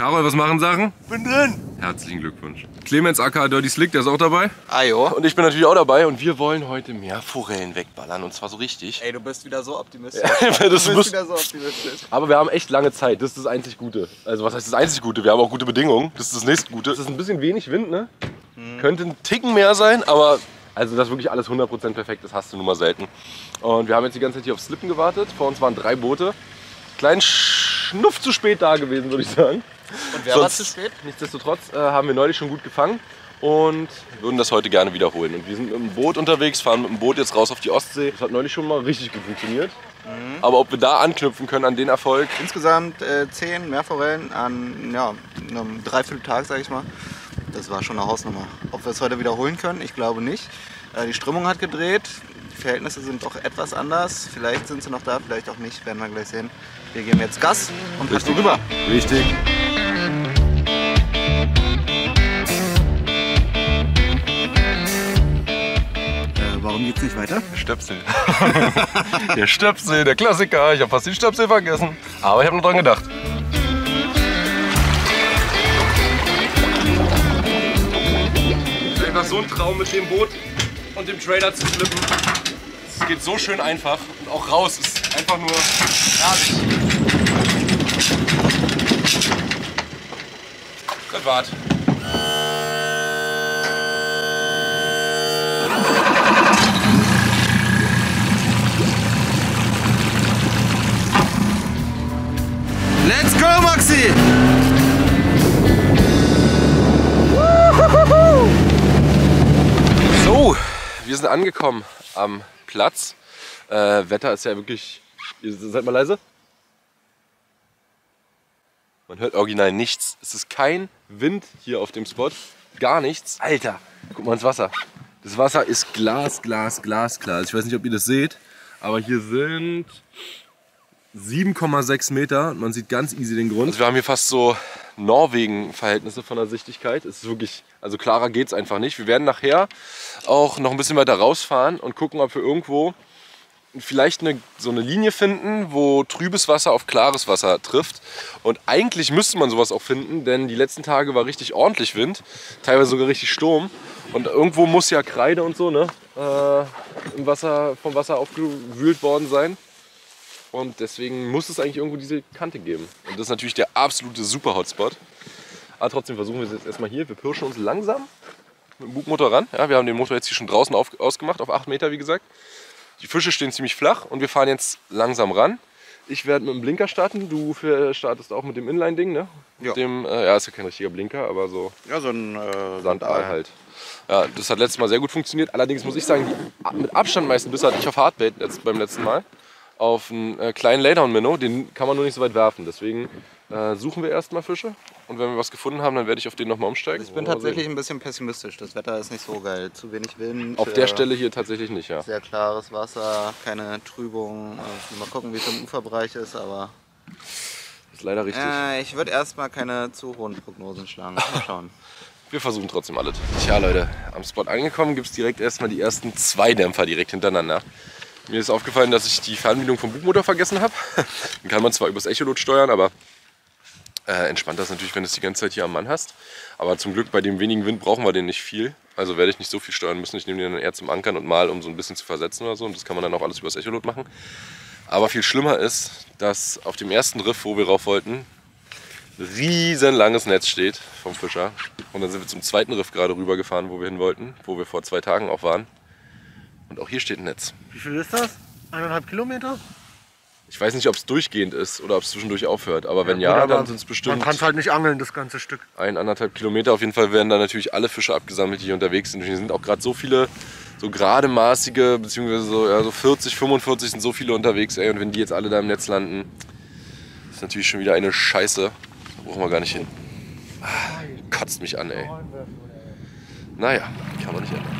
Karol, was machen Sachen? Bin drin. Herzlichen Glückwunsch. Clemens aka Dirty Slick, der ist auch dabei. Ah jo. Und ich bin natürlich auch dabei und wir wollen heute mehr Forellen wegballern und zwar so richtig. Ey, du bist wieder so optimistisch. Aber wir haben echt lange Zeit, das ist das einzig Gute. Also was heißt das einzig Gute? Wir haben auch gute Bedingungen, das ist das nächste Gute. Es ist ein bisschen wenig Wind, ne? Hm. Könnte ein Ticken mehr sein, aber also dass wirklich alles 100% perfekt ist, hast du nun mal selten. Und wir haben jetzt die ganze Zeit hier auf Slippen gewartet, vor uns waren 3 Boote. Kleinen Schnuff zu spät da gewesen, würde ich sagen. Und wer war zu spät? Nichtsdestotrotz haben wir neulich schon gut gefangen und würden das heute gerne wiederholen. Und wir sind mit dem Boot unterwegs, fahren mit dem Boot jetzt raus auf die Ostsee. Das hat neulich schon mal richtig gut funktioniert. Mhm. Aber ob wir da anknüpfen können an den Erfolg? Insgesamt 10 Meerforellen an ja, einem Dreivierteltag, sage ich mal. Das war schon eine Hausnummer. Ob wir es heute wiederholen können? Ich glaube nicht. Die Strömung hat gedreht. Die Verhältnisse sind doch etwas anders. Vielleicht sind sie noch da, vielleicht auch nicht. Werden wir gleich sehen. Wir geben jetzt Gas und passen rüber. Richtig. Warum geht's nicht weiter? Stöpsel. Der Stöpsel, der Klassiker. Ich habe fast den Stöpsel vergessen. Aber ich habe noch dran gedacht. Einfach so ein Traum mit dem Boot und dem Trailer zu flippen. Es geht so schön einfach und auch raus ist einfach nur herrlich. Das war's. Let's go, Maxi! So, wir sind angekommen am Platz. Wetter ist ja wirklich... Seid mal leise. Man hört original nichts. Es ist kein Wind hier auf dem Spot. Gar nichts. Alter, guck mal ins Wasser. Das Wasser ist glasklar. Also ich weiß nicht, ob ihr das seht, aber hier sind 7,6 Meter und man sieht ganz easy den Grund. Also wir haben hier fast so Norwegen-Verhältnisse von der Sichtigkeit. Es ist wirklich, also klarer geht es einfach nicht. Wir werden nachher auch noch ein bisschen weiter rausfahren und gucken, ob wir irgendwo vielleicht so eine Linie finden, wo trübes Wasser auf klares Wasser trifft. Und eigentlich müsste man sowas auch finden, denn die letzten Tage war richtig ordentlich Wind, teilweise sogar richtig Sturm. Und irgendwo muss ja Kreide und so, ne, vom Wasser aufgewühlt worden sein. Und deswegen muss es eigentlich irgendwo diese Kante geben. Und das ist natürlich der absolute Super-Hotspot. Aber trotzdem versuchen wir es jetzt erstmal hier. Wir pirschen uns langsam mit dem Bugmotor ran. Ja, wir haben den Motor jetzt hier schon draußen ausgemacht, auf 8 Meter wie gesagt. Die Fische stehen ziemlich flach und wir fahren jetzt langsam ran. Ich werde mit dem Blinker starten. Du startest auch mit dem Inline-Ding, ne? Ja. Ja, ist ja kein richtiger Blinker, aber so. Ja, so ein Sandaal halt. Ja, das hat letztes Mal sehr gut funktioniert. Allerdings muss ich sagen, die mit Abstand meisten Bisse hatte ich auf Hardbait beim letzten Mal. Auf einen kleinen Laydown-Minnow, den kann man nur nicht so weit werfen. Deswegen suchen wir erstmal Fische und wenn wir was gefunden haben, dann werde ich auf den nochmal umsteigen. Ich bin tatsächlich ein bisschen pessimistisch, das Wetter ist nicht so geil, zu wenig Wind. Auf der Stelle hier tatsächlich nicht, ja. Sehr klares Wasser, keine Trübung, mal gucken wie es im Uferbereich ist, aber... Das ist leider richtig. Ich würde erstmal keine zu hohen Prognosen schlagen, mal schauen. Wir versuchen trotzdem alles. Tja Leute, am Spot angekommen gibt es direkt erstmal die ersten 2 Dämpfer direkt hintereinander. Mir ist aufgefallen, dass ich die Fernbedienung vom Bugmotor vergessen habe. Den kann man zwar übers Echolot steuern, aber entspannt das natürlich, wenn du es die ganze Zeit hier am Mann hast. Aber zum Glück bei dem wenigen Wind brauchen wir den nicht viel. Also werde ich nicht so viel steuern müssen. Ich nehme den dann eher zum Ankern und mal, um so ein bisschen zu versetzen oder so. Und das kann man dann auch alles übers Echolot machen. Aber viel schlimmer ist, dass auf dem ersten Riff, wo wir rauf wollten, ein riesenlanges Netz steht vom Fischer. Und dann sind wir zum zweiten Riff gerade rüber gefahren, wo wir hin wollten, wo wir vor 2 Tagen auch waren. Und auch hier steht ein Netz. Wie viel ist das? 1,5 Kilometer? Ich weiß nicht, ob es durchgehend ist oder ob es zwischendurch aufhört. Aber wenn ja, dann sind es bestimmt... Man kann es halt nicht angeln, das ganze Stück. 1,5 Kilometer. Auf jeden Fall werden da natürlich alle Fische abgesammelt, die hier unterwegs sind. Und hier sind auch gerade so viele, so gerademaßige, beziehungsweise so, ja, so 40, 45 sind so viele unterwegs. Ey. Und wenn die jetzt alle da im Netz landen, ist natürlich schon wieder eine Scheiße. Da brauchen wir gar nicht hin. Ah, kotzt mich an, ey. Naja, kann man nicht ändern.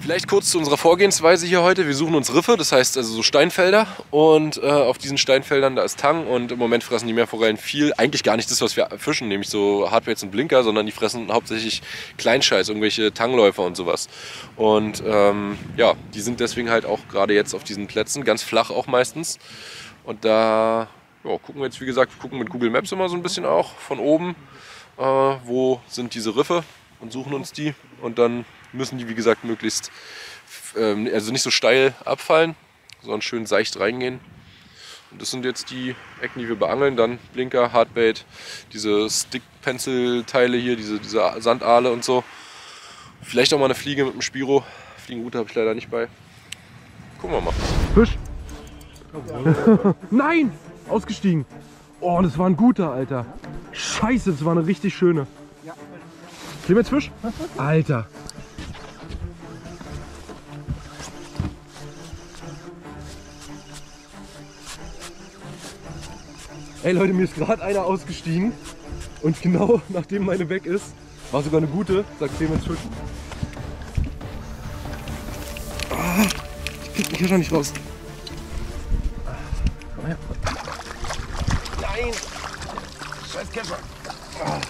Vielleicht kurz zu unserer Vorgehensweise hier heute. Wir suchen uns Riffe, das heißt also so Steinfelder und auf diesen Steinfeldern da ist Tang und im Moment fressen die Meerforellen viel, eigentlich gar nicht das, was wir fischen, nämlich so Hardbaits und Blinker, sondern die fressen hauptsächlich Kleinscheiß, irgendwelche Tangläufer und sowas. Und ja, die sind deswegen halt auch gerade jetzt auf diesen Plätzen, ganz flach auch meistens und da ja, gucken wir jetzt, wie gesagt, wir gucken mit Google Maps immer so ein bisschen auch von oben, wo sind diese Riffe und suchen uns die. Und dann müssen die, wie gesagt, möglichst, also nicht so steil abfallen, sondern schön seicht reingehen. Und das sind jetzt die Ecken, die wir beangeln. Dann Blinker, Hardbait, diese Stick-Pencil-Teile hier, diese Sandaale und so. Vielleicht auch mal eine Fliege mit dem Spiro. Fliegenrute habe ich leider nicht bei. Gucken wir mal. Fisch! Nein! Ausgestiegen! Oh, das war ein guter, Alter. Scheiße, das war eine richtig schöne. Nehmen wir jetzt Fisch? Alter! Ey Leute, mir ist gerade einer ausgestiegen und genau nachdem meine weg ist, war sogar eine gute, sagt Clemens Fisch. Ah, ich krieg mich hier schon nicht raus. Komm her. Nein! Scheiß Käfer. Ah.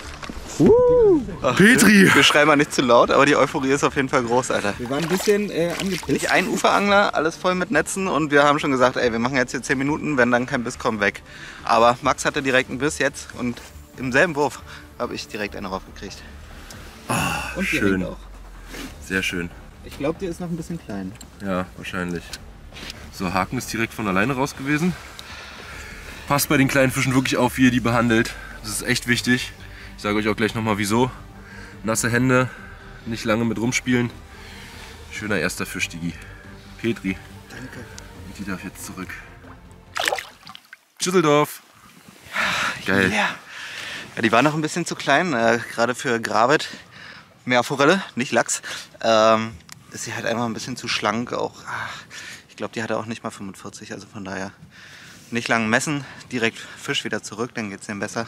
Ach, Petri! Wir schreien mal nicht zu laut, aber die Euphorie ist auf jeden Fall groß, Alter. Wir waren ein bisschen angepisst. Ich ein Uferangler, alles voll mit Netzen und wir haben schon gesagt, ey, wir machen jetzt hier 10 Minuten, wenn dann kein Biss kommt, weg. Aber Max hatte direkt einen Biss jetzt und im selben Wurf habe ich direkt einen raufgekriegt. Ah, und schön. Auch. Sehr schön. Ich glaube, der ist noch ein bisschen klein. Ja, wahrscheinlich. So, Haken ist direkt von alleine raus gewesen. Passt bei den kleinen Fischen wirklich auf, wie ihr die behandelt. Das ist echt wichtig. Ich sage euch auch gleich nochmal wieso. Nasse Hände, nicht lange mit rumspielen. Schöner erster Fisch, Digi. Petri. Danke. Und die darf jetzt zurück. Schüsseldorf. Geil. Ja. Ja, die war noch ein bisschen zu klein, gerade für Gravet. Meerforelle, nicht Lachs. Ist sie halt einfach ein bisschen zu schlank auch. Ich glaube, die hatte auch nicht mal 45, also von daher nicht lang messen. Direkt Fisch wieder zurück, dann geht's denen besser.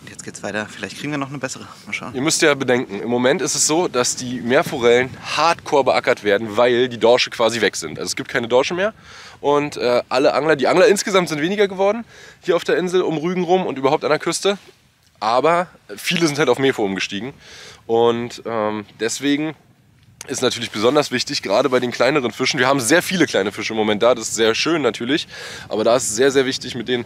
Und jetzt geht's weiter. Vielleicht kriegen wir noch eine bessere. Mal schauen. Ihr müsst ja bedenken, im Moment ist es so, dass die Meerforellen hardcore beackert werden, weil die Dorsche quasi weg sind. Also es gibt keine Dorsche mehr. Und alle Angler, die Angler insgesamt sind weniger geworden, hier auf der Insel, um Rügen rum und überhaupt an der Küste. Aber viele sind halt auf Mefo umgestiegen. Und deswegen ist natürlich besonders wichtig, gerade bei den kleineren Fischen. Wir haben sehr viele kleine Fische im Moment da, das ist sehr schön natürlich. Aber da ist es sehr, sehr wichtig, mit denen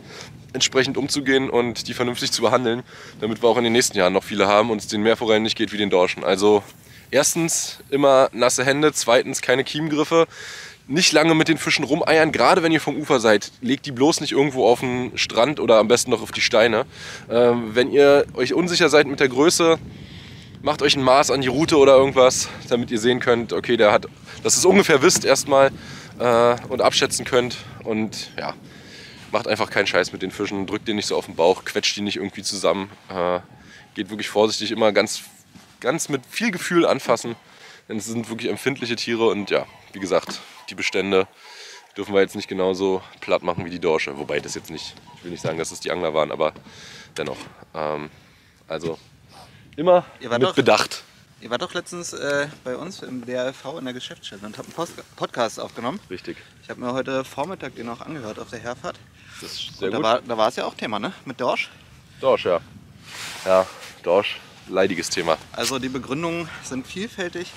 entsprechend umzugehen und die vernünftig zu behandeln, damit wir auch in den nächsten Jahren noch viele haben und es den Meerforellen nicht geht wie den Dorschen. Also erstens immer nasse Hände, zweitens keine Kiemengriffe, nicht lange mit den Fischen rumeiern. Gerade wenn ihr vom Ufer seid, legt die bloß nicht irgendwo auf den Strand oder am besten noch auf die Steine. Wenn ihr euch unsicher seid mit der Größe, macht euch ein Maß an die Rute oder irgendwas, damit ihr sehen könnt, okay, der hat, dass ihr es ungefähr wisst erstmal und abschätzen könnt. Und ja, macht einfach keinen Scheiß mit den Fischen, drückt den nicht so auf den Bauch, quetscht die nicht irgendwie zusammen. Geht wirklich vorsichtig, immer ganz mit viel Gefühl anfassen, denn es sind wirklich empfindliche Tiere und ja, wie gesagt, die Bestände dürfen wir jetzt nicht genauso platt machen wie die Dorsche. Wobei das jetzt nicht, ich will nicht sagen, dass es die Angler waren, aber dennoch. Also immer mit Bedacht. Ihr wart doch letztens bei uns im DRV in der Geschäftsstelle und habt einen Podcast aufgenommen. Richtig. Ich habe mir heute Vormittag den auch angehört auf der Herfahrt. Das ist sehr gut. Da war es ja auch Thema, ne? Mit Dorsch. Dorsch, ja. Ja, Dorsch, leidiges Thema. Also die Begründungen sind vielfältig.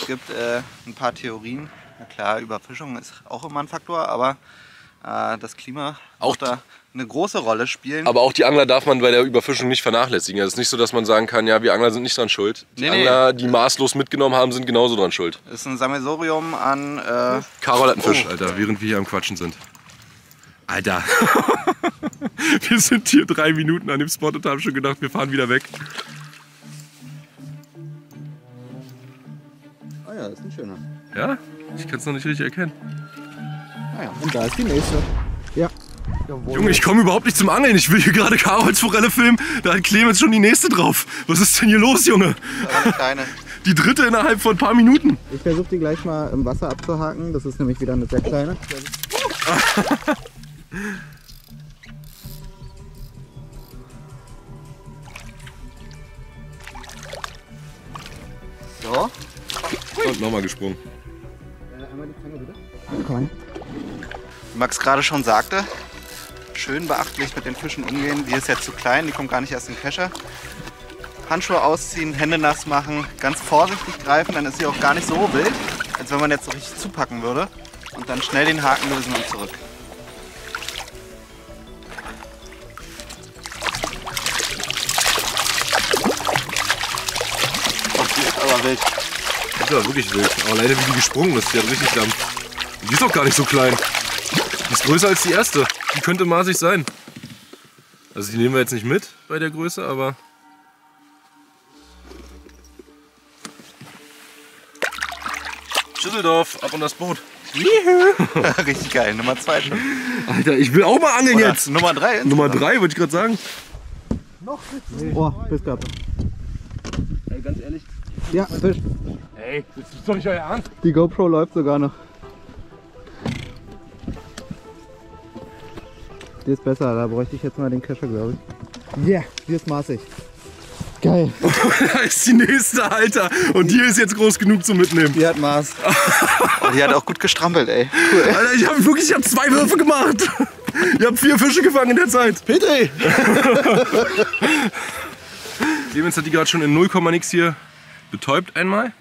Es gibt ein paar Theorien. Na klar, Überfischung ist auch immer ein Faktor, aber das Klima auch da eine große Rolle spielen. Aber auch die Angler darf man bei der Überfischung nicht vernachlässigen. Es ist nicht so, dass man sagen kann, ja, wir Angler sind nicht dran schuld. Die Angler, die maßlos mitgenommen haben, sind genauso dran schuld. Das ist ein Sammelsurium an... Karol hat einen Fisch, Alter, während wir hier am Quatschen sind. Alter, wir sind hier 3 Minuten an dem Spot und haben schon gedacht, wir fahren wieder weg. Ah ja, das ist ein schöner. Ja? Ich kann es noch nicht richtig erkennen. Ah ja, und da ist die nächste. Ja. Jawohl. Junge, ich komme überhaupt nicht zum Angeln. Ich will hier gerade Karols Forelle filmen. Da hat Clemens schon die nächste drauf. Was ist denn hier los, Junge? Die dritte innerhalb von ein paar Minuten. Ich versuche die gleich mal im Wasser abzuhaken. Das ist nämlich wieder eine sehr kleine. So. Und nochmal gesprungen. Einmal die Zange bitte. Komm rein. Wie Max gerade schon sagte, schön beachtlich mit den Fischen umgehen. Die ist jetzt zu klein, die kommt gar nicht erst in den Kescher. Handschuhe ausziehen, Hände nass machen, ganz vorsichtig greifen, dann ist sie auch gar nicht so wild, als wenn man jetzt so richtig zupacken würde. Und dann schnell den Haken lösen und zurück. war wild. Das war wirklich wild. Aber leider wie die gesprungen ist, die hat richtig Dampf. Die ist doch gar nicht so klein. Die ist größer als die erste. Die könnte maßig sein. Also die nehmen wir jetzt nicht mit bei der Größe, aber... Schüsseldorf, ab und das Boot. Juhu. Richtig geil, Nummer 2 schon. Alter, ich will auch mal angeln oder jetzt. Nummer 3. Nummer 3 würde ich gerade sagen. Noch nee. Oh, Fisch gehabt. Ey, ganz ehrlich. Ja, Fisch. Ey, das ist doch nicht euer Ernst. Die GoPro läuft sogar noch. Die ist besser, da bräuchte ich jetzt mal den Kescher, glaube ich. Ja, yeah, die ist maßig. Geil. Da ist die nächste, Alter. Und die ist jetzt groß genug zum Mitnehmen. Die hat Maß. Die hat auch gut gestrampelt, ey. Cool. Alter, ich habe wirklich, ich hab 2 Würfe gemacht. Ich habe 4 Fische gefangen in der Zeit. Petri! Clemens hat die gerade schon in 0, nix hier betäubt einmal.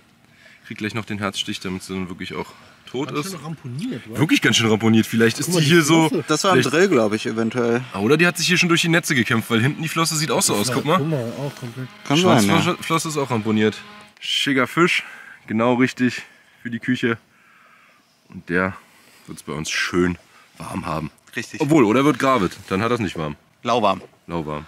Kriegt gleich noch den Herzstich, damit sie dann wirklich auch tot ganz ist. Schön ramponiert, oder? Wirklich ganz schön ramponiert. Vielleicht ist mal, die hier so... Das war ein Drill, glaube ich, eventuell. Oder die hat sich hier schon durch die Netze gekämpft, weil hinten die Flosse sieht auch so aus. Guck mal. Auch komplett. Kann sein, ja. Flosse ist auch ramponiert. Schicker Fisch, genau richtig für die Küche. Und der wird es bei uns schön warm haben. Richtig. Obwohl, oder wird gravet, dann hat das nicht warm. Lauwarm. Lauwarm.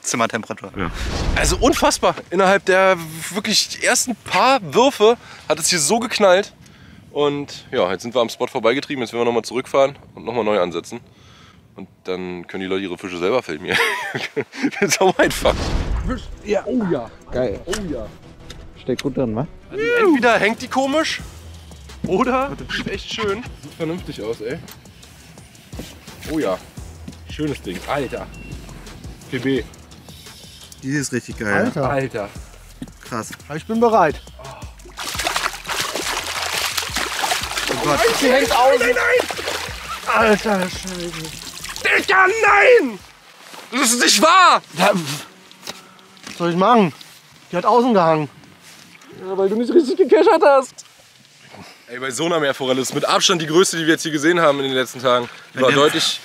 Zimmertemperatur. Ja. Also unfassbar. Innerhalb der wirklich ersten paar Würfe hat es hier so geknallt. Und ja, jetzt sind wir am Spot vorbeigetrieben. Jetzt werden wir nochmal zurückfahren und nochmal neu ansetzen. Und dann können die Leute ihre Fische selber filmen hier. Das ist auch einfach. Fisch. Ja. Oh ja. Geil. Oh ja. Steckt gut drin, wa? Also entweder hängt die komisch oder sieht echt schön. Sieht vernünftig aus, ey. Oh ja. Schönes Ding. Alter. PB. Die ist richtig geil. Alter. Alter. Krass. Ich bin bereit. Oh Gott. Nein, sie hängt aus. Nein, nein. Alter, Scheiße. Digga, nein! Das ist nicht wahr! Ja, was soll ich machen? Die hat außen gehangen. Ja, weil du nicht richtig gekeschert hast. Ey, bei so einer Meerforelle ist mit Abstand die Größe, die wir jetzt hier gesehen haben in den letzten Tagen. Die war deutlich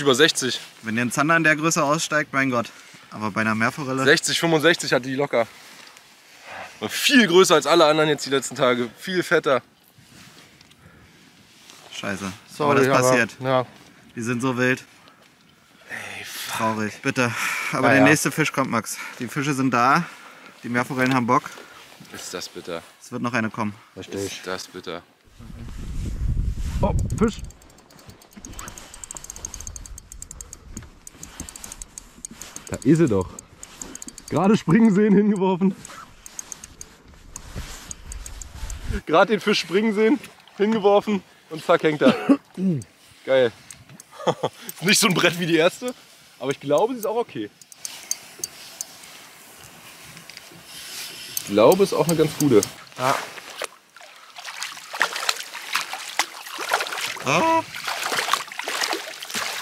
über 60. Wenn der Zander in der Größe aussteigt, mein Gott. Aber bei einer Meerforelle... 60, 65 hat die locker. War viel größer als alle anderen jetzt die letzten Tage. Viel fetter. Scheiße, sorry, aber das passiert. Ja. Die sind so wild. Ey, traurig, bitte. Aber ja, der nächste Fisch kommt, Max. Die Fische sind da, die Meerforellen haben Bock. Ist das bitter. Es wird noch eine kommen. Verstehe ich. Ist das bitter. Oh, Fisch. Da ist sie doch. Gerade springen sehen, hingeworfen. Gerade den Fisch springen sehen, hingeworfen. Und zack, hängt er. Geil. Nicht so ein Brett wie die erste, aber ich glaube, sie ist auch okay. Ich glaube, ist auch eine ganz gute. Ah. Ah.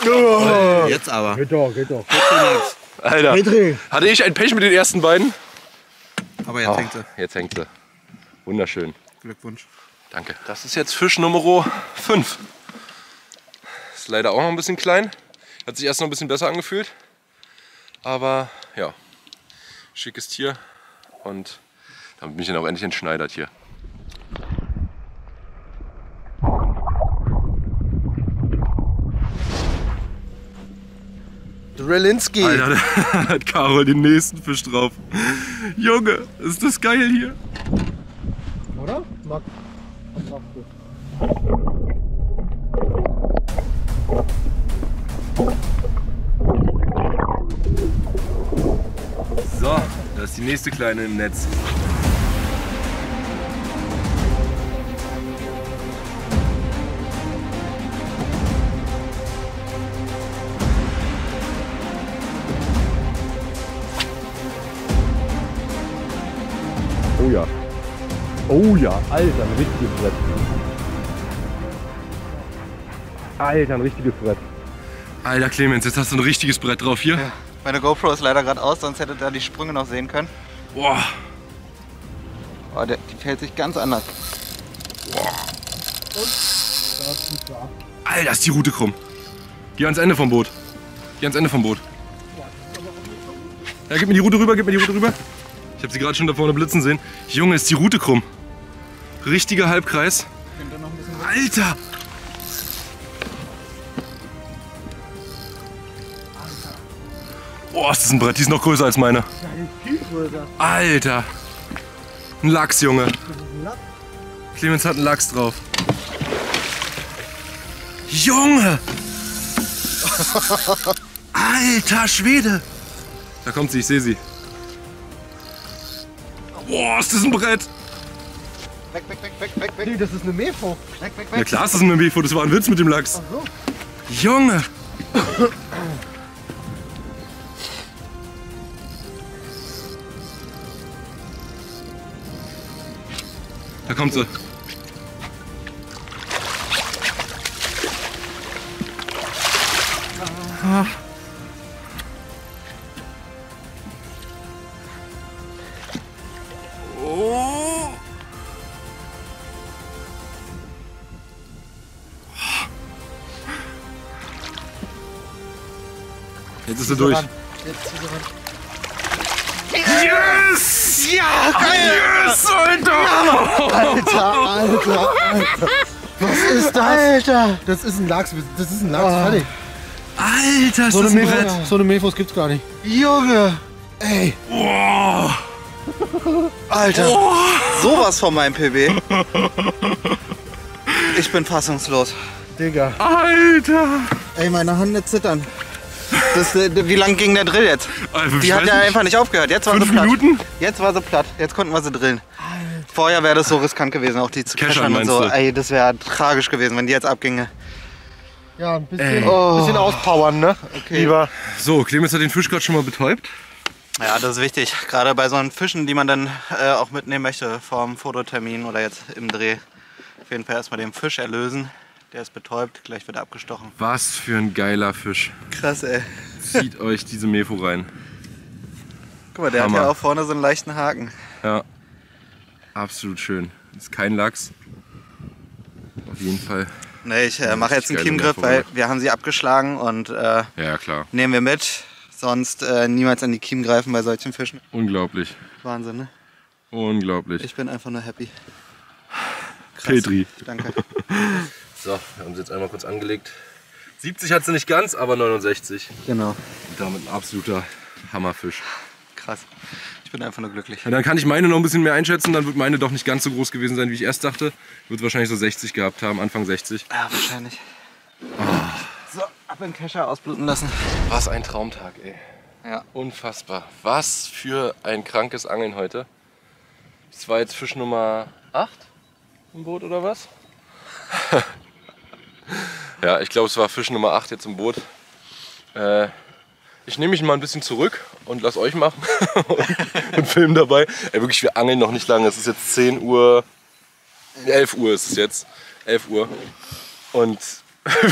Oh. Jetzt aber. Geht doch, geht doch. Alter, hatte ich ein Pech mit den ersten beiden? Aber jetzt hängt sie. Jetzt hängt sie. Wunderschön. Glückwunsch. Danke. Das ist jetzt Fisch Nummer 5. Ist leider auch noch ein bisschen klein. Hat sich erst noch ein bisschen besser angefühlt. Aber ja, schickes Tier. Und damit bin ich dann auch endlich entschneidert hier. Drelinski. Alter, da hat Karol den nächsten Fisch drauf. Junge, ist das geil hier. Oder? Mag so, da ist die nächste Kleine im Netz. Oh ja. Oh ja, Alter, ein richtiges Brett. Alter, ein richtiges Brett. Alter, Clemens, jetzt hast du ein richtiges Brett drauf hier. Ja, meine GoPro ist leider gerade aus, sonst hätte da die Sprünge noch sehen können. Boah. Oh, die fällt sich ganz anders. Boah. Und? Alter, ist die Rute krumm. Geh ans Ende vom Boot. Geh ans Ende vom Boot. Ja, gib mir die Rute rüber, gib mir die Rute rüber. Ich habe sie gerade schon da vorne blitzen sehen. Junge, ist die Route krumm. Richtiger Halbkreis. Alter! Boah, ist das ein Brett, die ist noch größer als meine. Alter! Ein Lachs, Junge. Clemens hat einen Lachs drauf. Junge! Alter Schwede! Da kommt sie, ich sehe sie. Boah, ist das ein Brett! Weg, weg, weg, weg, weg, weg! Nee, das ist eine Mefo! Weg, weg, weg! Ja klar ist das eine Mefo, das war ein Witz mit dem Lachs. Ach so. Junge! Da kommt sie. Ah. Oh. Jetzt ist sie durch. Jetzt ist sie dran. Yes! Ja! Yes, Alter! Alter, Alter, Alter! Was ist das? Alter! Das ist ein Lachs, fertig. Alter, ist das ein Brett. So eine Mefos gibt's gar nicht. Junge! Ey! Wow. Alter! Oh. Sowas von meinem PB! Ich bin fassungslos. Digga! Alter! Ey, meine Hände zittern. Das, wie lang ging der Drill jetzt? Die hat ja einfach nicht aufgehört. Jetzt war sie platt. 5 Minuten? Jetzt war sie platt. Jetzt konnten wir sie drillen. Alter. Vorher wäre das so riskant gewesen, auch die zu keschern und so. Ey, das wäre tragisch gewesen, wenn die jetzt abginge. Ja, ein bisschen, auspowern, ne? Okay. Lieber. So, Clemens hat den Fisch gerade schon mal betäubt. Ja, das ist wichtig. Gerade bei so einen Fischen, die man dann auch mitnehmen möchte vom Fototermin oder jetzt im Dreh. Auf jeden Fall erstmal den Fisch erlösen. Der ist betäubt, gleich wird er abgestochen. Was für ein geiler Fisch. Krass, ey. Zieht euch diese Mefo rein. Guck mal, der Hammer. Hat ja auch vorne so einen leichten Haken. Ja, absolut schön. Ist kein Lachs. Auf jeden Fall. Nee, ich mache jetzt einen Kiemgriff, weil wir haben sie abgeschlagen und ja, klar. Nehmen wir mit, sonst niemals an die Kiem greifen bei solchen Fischen. Unglaublich. Wahnsinn, ne? Unglaublich. Ich bin einfach nur happy. Krass. Petri. Danke. So, wir haben sie jetzt einmal kurz angelegt. 70 hat sie nicht ganz, aber 69. Genau. Und damit ein absoluter Hammerfisch. Krass. Ich bin einfach nur glücklich. Und dann kann ich meine noch ein bisschen mehr einschätzen, dann wird meine doch nicht ganz so groß gewesen sein, wie ich erst dachte. Wird wahrscheinlich so 60 gehabt haben, Anfang 60. Ja, wahrscheinlich. Oh. So, ab in den Kescher ausbluten lassen. Was ein Traumtag, ey. Ja. Unfassbar. Was für ein krankes Angeln heute. Das war jetzt Fisch Nummer 8 im Boot oder was? Ja, ich glaube, es war Fisch Nummer 8 jetzt im Boot. Ich nehme mich mal ein bisschen zurück und lass euch machen und filmen dabei. Ey, wirklich, wir angeln noch nicht lange. Es ist jetzt 10 Uhr, 11 Uhr ist es jetzt, 11 Uhr. Und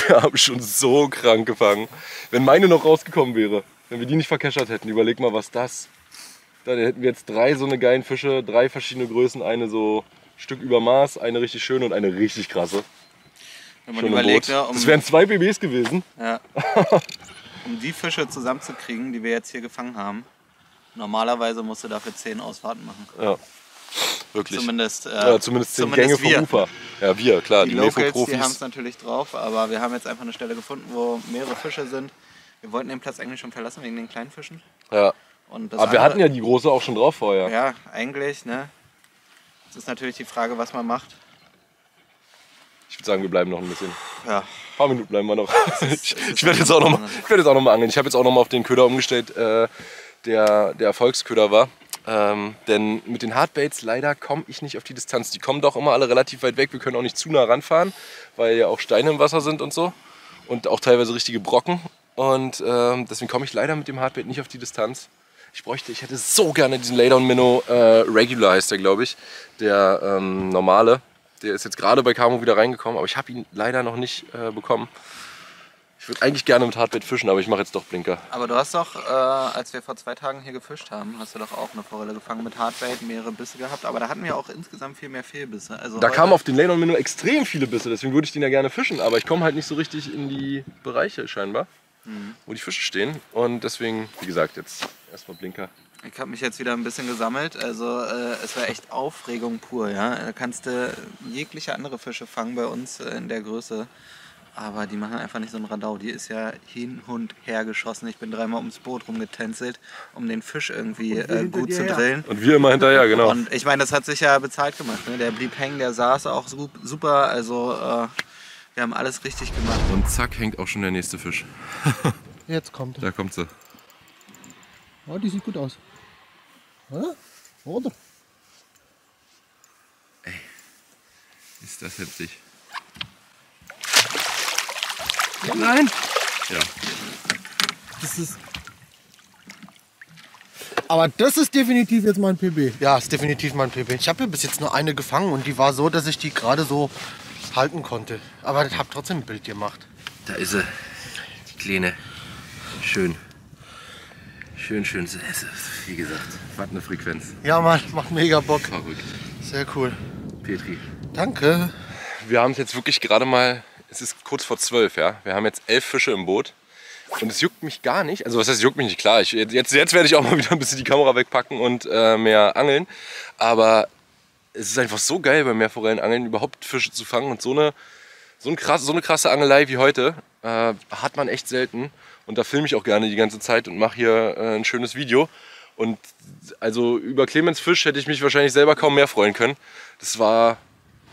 wir haben schon so krank gefangen. Wenn meine noch rausgekommen wäre, wenn wir die nicht verkeschert hätten, überleg mal, was das. Dann hätten wir jetzt 3 so eine geilen Fische, 3 verschiedene Größen, eine so Stück über Maß, eine richtig schöne und eine richtig krasse. Wenn man überlegt, ja, das wären 2 BBs gewesen. Ja. Um die Fische zusammenzukriegen, die wir jetzt hier gefangen haben, normalerweise musst du dafür 10 Ausfahrten machen. Ja, wirklich. Zumindest, ja, zumindest 10 Gänge vom Ufer. Ja, wir, klar, die Mefo-Profis. Die haben es natürlich drauf, aber wir haben jetzt einfach eine Stelle gefunden, wo mehrere Fische sind. Wir wollten den Platz eigentlich schon verlassen wegen den kleinen Fischen. Ja. Und das aber wir hatten ja die große auch schon drauf vorher. Ja, eigentlich, ne? Es ist natürlich die Frage, was man macht. Ich würde sagen, wir bleiben noch ein bisschen. Ja. Ein paar Minuten bleiben wir noch. Ich werde jetzt auch noch mal angeln. Ich habe jetzt auch noch mal auf den Köder umgestellt, der Erfolgsköder war. Denn mit den Hardbaits leider komme ich nicht auf die Distanz. Die kommen doch immer alle relativ weit weg. Wir können auch nicht zu nah ranfahren, weil ja auch Steine im Wasser sind und so. Und auch teilweise richtige Brocken. Und deswegen komme ich leider mit dem Hardbait nicht auf die Distanz. Ich hätte so gerne diesen Laydown-Minnow, Regular heißt der, glaube ich, der normale. Der ist jetzt gerade bei Camo wieder reingekommen, aber ich habe ihn leider noch nicht bekommen. Ich würde eigentlich gerne mit Hardbait fischen, aber ich mache jetzt doch Blinker. Aber du hast doch, als wir vor 2 Tagen hier gefischt haben, hast du doch auch eine Forelle gefangen mit Hardbait, mehrere Bisse gehabt. Aber da hatten wir auch insgesamt viel mehr Fehlbisse. Also da kamen auf den Laydown-Minnow extrem viele Bisse, deswegen würde ich den ja gerne fischen. Aber ich komme halt nicht so richtig in die Bereiche scheinbar, wo die Fische stehen. Und deswegen, wie gesagt, jetzt erstmal Blinker. Ich habe mich jetzt wieder ein bisschen gesammelt, also es war echt Aufregung pur, ja. Da kannst du jegliche andere Fische fangen bei uns in der Größe, aber die machen einfach nicht so einen Radau. Die ist ja hin und her geschossen. Ich bin dreimal ums Boot rumgetänzelt, um den Fisch irgendwie gut zu drillen. Und wir immer hinterher, genau. Und ich meine, das hat sich ja bezahlt gemacht, ne? Der blieb hängen, der saß auch super, also wir haben alles richtig gemacht. Und zack, hängt auch schon der nächste Fisch. Jetzt kommt er. Da kommt sie. Oh, die sieht gut aus. Oder? Ey, ist das heftig. Ja, nein! Ja. Das ist. Aber das ist definitiv jetzt mein PB. Ja, ist definitiv mein PB. Ich habe hier bis jetzt nur eine gefangen und die war so, dass ich die gerade so halten konnte. Aber ich habe trotzdem ein Bild gemacht. Da ist sie. Die Kleine. Schön. Schön zu essen, wie gesagt. Was eine Frequenz. Ja, Mann, macht mega Bock. Verrückt. Sehr cool. Petri. Danke. Wir haben es jetzt wirklich gerade mal, es ist kurz vor 12, ja. Wir haben jetzt 11 Fische im Boot. Und es juckt mich gar nicht. Also was heißt, juckt mich nicht? Klar, jetzt werde ich auch mal wieder ein bisschen die Kamera wegpacken und mehr angeln. Aber es ist einfach so geil beim Meerforellenangeln, überhaupt Fische zu fangen. Und so eine krasse Angelei wie heute hat man echt selten. Und da filme ich auch gerne die ganze Zeit und mache hier ein schönes Video. Und also über Clemens Fisch hätte ich mich wahrscheinlich selber kaum mehr freuen können. Das war,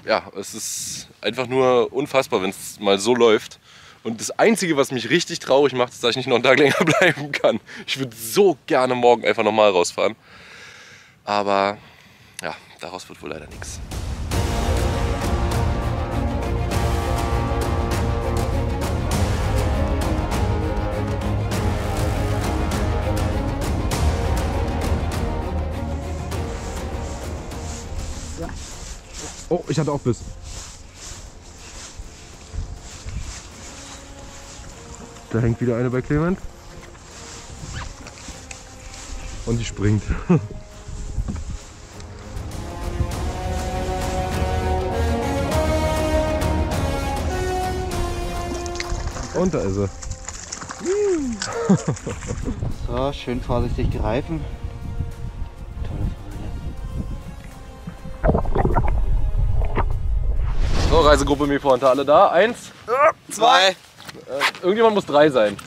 ja, es ist einfach nur unfassbar, wenn es mal so läuft. Und das Einzige, was mich richtig traurig macht, ist, dass ich nicht noch einen Tag länger bleiben kann. Ich würde so gerne morgen einfach nochmal rausfahren. Aber ja, daraus wird wohl leider nichts. Oh, ich hatte auch Biss. Da hängt wieder eine bei Clemens. Und die springt. Und da ist sie. So, schön vorsichtig greifen. So, Reisegruppe Mipo, und alle da? 1, 2. Irgendjemand muss 3 sein.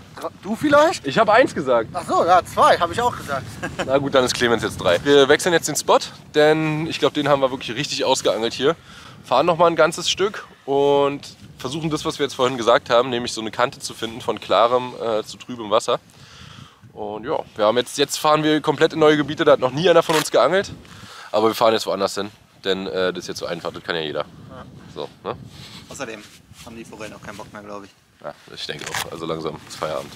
Du vielleicht? Ich habe 1 gesagt. Ach so, ja, 2 habe ich auch gesagt. Na gut, dann ist Clemens jetzt 3. Wir wechseln jetzt den Spot, denn ich glaube, den haben wir wirklich richtig ausgeangelt hier. Fahren noch mal ein ganzes Stück und versuchen das, was wir jetzt vorhin gesagt haben, nämlich so eine Kante zu finden von klarem zu trübem Wasser. Und ja, wir haben jetzt fahren wir komplett in neue Gebiete, da hat noch nie einer von uns geangelt. Aber wir fahren jetzt woanders hin, denn das ist jetzt so einfach, das kann ja jeder. Ja. So, ne? Außerdem haben die Forellen auch keinen Bock mehr, glaube ich. Ja, ich denke auch. Also langsam ist Feierabend.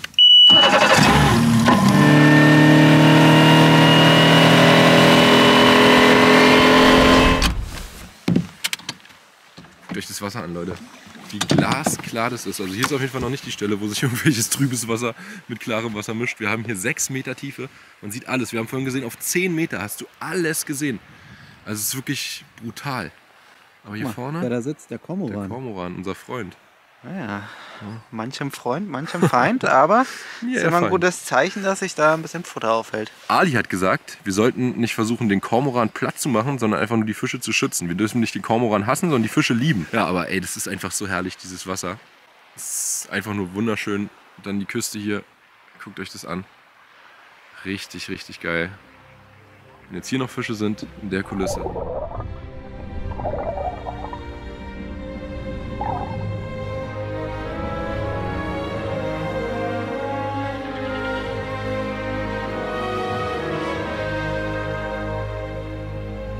Durch das Wasser an, Leute. Wie glasklar das ist. Also hier ist auf jeden Fall noch nicht die Stelle, wo sich irgendwelches trübes Wasser mit klarem Wasser mischt. Wir haben hier 6 Meter Tiefe. Man sieht alles. Wir haben vorhin gesehen, auf 10 Meter hast du alles gesehen. Also es ist wirklich brutal. Aber hier vorne, wer da sitzt, der Kormoran. Der Kormoran, unser Freund. Naja, manchem Freund, manchem Feind, aber ja, ist immer ein gutes Zeichen, dass sich da ein bisschen Futter aufhält. Ali hat gesagt, wir sollten nicht versuchen, den Kormoran platt zu machen, sondern einfach nur die Fische zu schützen. Wir dürfen nicht den Kormoran hassen, sondern die Fische lieben. Ja, aber ey, das ist einfach so herrlich, dieses Wasser. Es ist einfach nur wunderschön. Dann die Küste hier, guckt euch das an. Richtig, richtig geil. Wenn jetzt hier noch Fische sind, in der Kulisse.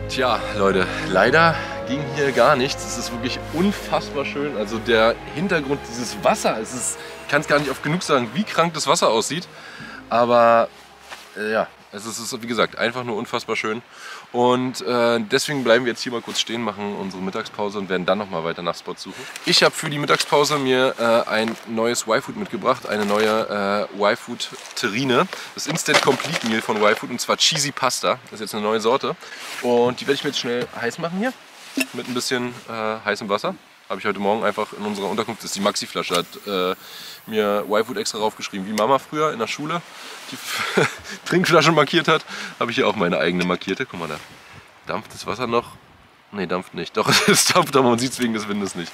Tja, Leute, leider ging hier gar nichts. Es ist wirklich unfassbar schön. Also der Hintergrund, dieses Wasser, ich kann es gar nicht oft genug sagen, wie krank das Wasser aussieht. Aber ja, es ist, wie gesagt, einfach nur unfassbar schön. Und deswegen bleiben wir jetzt hier mal kurz stehen, machen unsere Mittagspause und werden dann nochmal weiter nach Spots suchen. Ich habe für die Mittagspause mir ein neues Y-Food mitgebracht, eine neue Y-Food-Terrine. Das Instant Complete Meal von Y-Food, und zwar Cheesy Pasta. Das ist jetzt eine neue Sorte. Und die werde ich mir jetzt schnell heiß machen hier, mit ein bisschen heißem Wasser. habe ich heute Morgen einfach in unserer Unterkunft, das ist die Maxi-Flasche, hat mir Y-Food extra draufgeschrieben, wie Mama früher in der Schule die Trinkflasche markiert hat, habe ich hier auch meine eigene markierte. Guck mal da, dampft das Wasser noch? Ne, dampft nicht. Doch, es dampft, aber man sieht es wegen des Windes nicht.